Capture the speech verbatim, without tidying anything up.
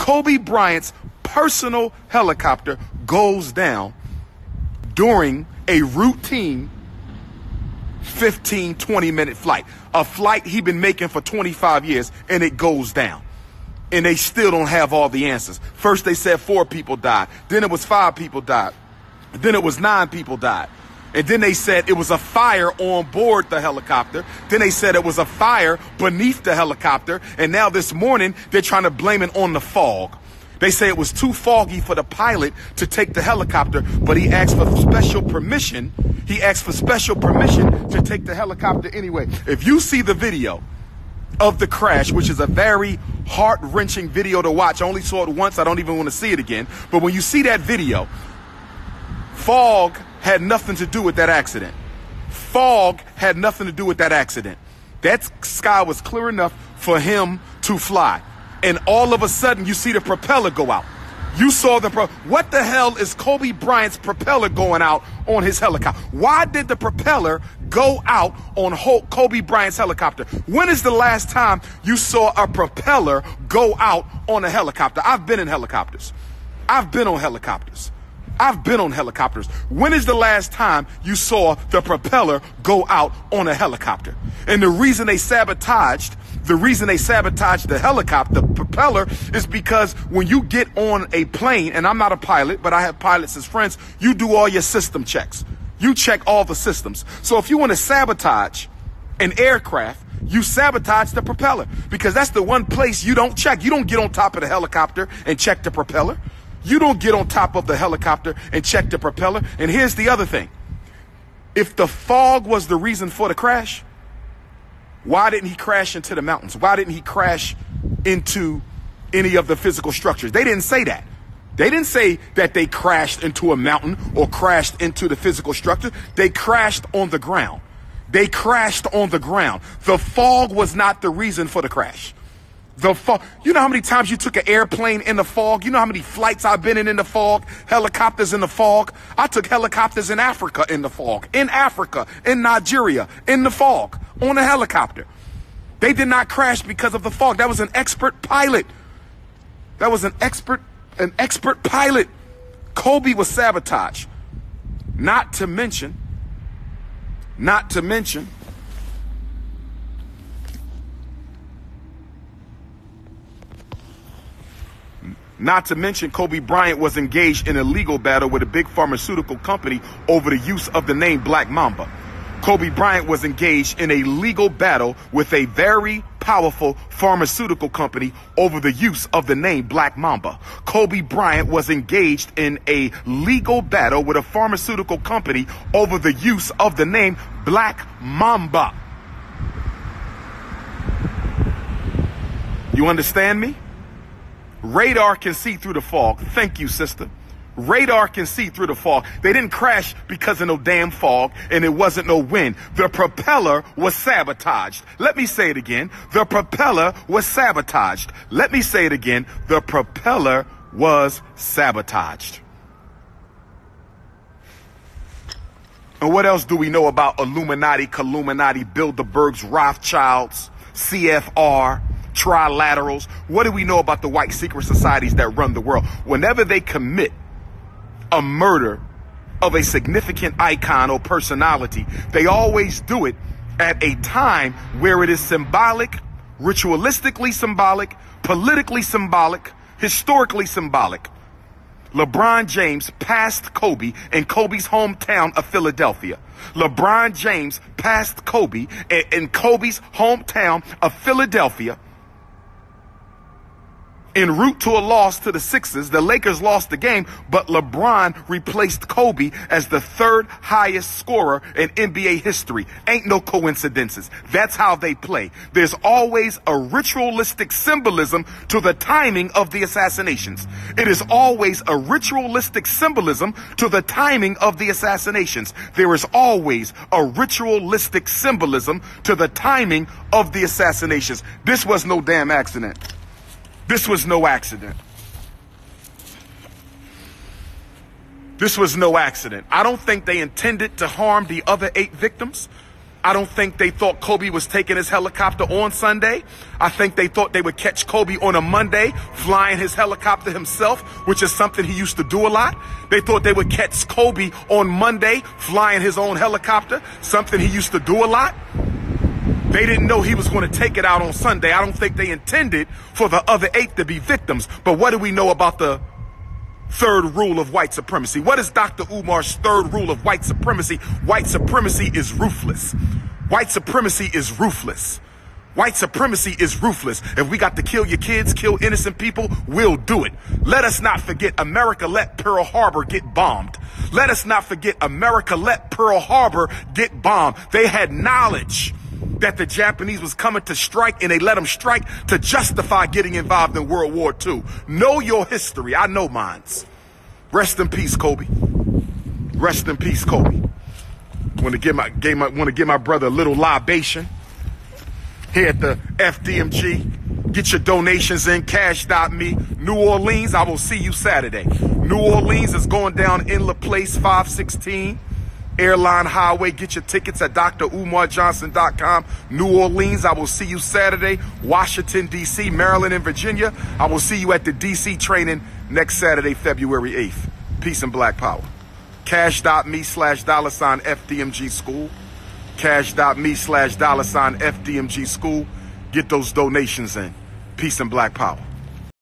Kobe Bryant's personal helicopter goes down during a routine fifteen, twenty minute flight. A flight he'd been making for twenty-five years, and it goes down. And they still don't have all the answers. First they said four people died. Then it was five people died. Then it was nine people died. And then they said it was a fire on board the helicopter. Then they said it was a fire beneath the helicopter. And now this morning, they're trying to blame it on the fog. They say it was too foggy for the pilot to take the helicopter, but he asked for special permission. He asked for special permission to take the helicopter anyway. If you see the video of the crash, which is a very heart-wrenching video to watch. I only saw it once. I don't even want to see it again. But when you see that video, fog had nothing to do with that accident. Fog had nothing to do with that accident. That sky was clear enough for him to fly. And all of a sudden, you see the propeller go out. You saw the pro- What the hell is Kobe Bryant's propeller going out on his helicopter? Why did the propeller go out on Hulk Kobe Bryant's helicopter? When is the last time you saw a propeller go out on a helicopter? I've been in helicopters. I've been on helicopters. I've been on helicopters. When is the last time you saw the propeller go out on a helicopter? And the reason they sabotaged The reason they sabotage the helicopter, the propeller, is because when you get on a plane, and I'm not a pilot, but I have pilots as friends, you do all your system checks. You check all the systems. So if you want to sabotage an aircraft, you sabotage the propeller, because that's the one place you don't check. You don't get on top of the helicopter and check the propeller. You don't get on top of the helicopter and check the propeller. And here's the other thing. If the fog was the reason for the crash, why didn't he crash into the mountains? Why didn't he crash into any of the physical structures? They didn't say that. They didn't say that they crashed into a mountain or crashed into the physical structure. They crashed on the ground. They crashed on the ground. The fog was not the reason for the crash. The fog. You know how many times you took an airplane in the fog? You know how many flights I've been in in the fog? Helicopters in the fog? I took helicopters in Africa in the fog. In Africa, in Nigeria, in the fog, on a helicopter. They did not crash because of the fog. That was an expert pilot. That was an expert, an expert pilot. Kobe was sabotaged. Not to mention, not to mention, Not to mention, Kobe Bryant was engaged in a legal battle with a big pharmaceutical company over the use of the name Black Mamba. Kobe Bryant was engaged in a legal battle with a very powerful pharmaceutical company over the use of the name Black Mamba. Kobe Bryant was engaged in a legal battle with a pharmaceutical company over the use of the name Black Mamba. You understand me? Radar can see through the fog. Thank you, sister. Radar can see through the fog. They didn't crash because of no damn fog, and it wasn't no wind. The propeller was sabotaged. Let me say it again. The propeller was sabotaged. Let me say it again. The propeller was sabotaged. And what else do we know about Illuminati, Caluminati, Bilderbergs, Rothschilds, C F R? Trilaterals? What do we know about the white secret societies that run the world? Whenever they commit a murder of a significant icon or personality, they always do it at a time where it is symbolic, ritualistically symbolic, politically symbolic, historically symbolic. LeBron James passed Kobe in Kobe's hometown of Philadelphia. LeBron James passed Kobe in Kobe's hometown of Philadelphia. En route to a loss to the Sixers, the Lakers lost the game, but LeBron replaced Kobe as the third highest scorer in N B A history. Ain't no coincidences. That's how they play. There's always a ritualistic symbolism to the timing of the assassinations. It is always a ritualistic symbolism to the timing of the assassinations. There is always a ritualistic symbolism to the timing of the assassinations. This was no damn accident. This was no accident. This was no accident. I don't think they intended to harm the other eight victims. I don't think they thought Kobe was taking his helicopter on Sunday. I think they thought they would catch Kobe on a Monday, flying his helicopter himself, which is something he used to do a lot. They thought they would catch Kobe on Monday, flying his own helicopter, something he used to do a lot. They didn't know he was going to take it out on Sunday. I don't think they intended for the other eight to be victims. But what do we know about the third rule of white supremacy? What is Doctor Umar's third rule of white supremacy? White supremacy is ruthless. White supremacy is ruthless. White supremacy is ruthless. If we got to kill your kids, kill innocent people, we'll do it. Let us not forget America let Pearl Harbor get bombed. Let us not forget America let Pearl Harbor get bombed. They had knowledge that the Japanese was coming to strike, and they let them strike to justify getting involved in World War Two. Know your history. I know mine's. Rest in peace, Kobe. Rest in peace, Kobe. Want to give my, gave my, want to give my brother a little libation here at the F D M G. Get your donations in, cash dot me. New Orleans, I will see you Saturday. New Orleans is going down in La Place, five sixteen. Airline Highway. Get your tickets at Dr Umar Johnson dot com. New Orleans, I will see you Saturday. Washington, D C, Maryland, and Virginia, I will see you at the D C training next Saturday, February eighth. Peace and black power. Cash.me slash dollar sign FDMG school. Cash.me slash dollar sign FDMG school. Get those donations in. Peace and black power.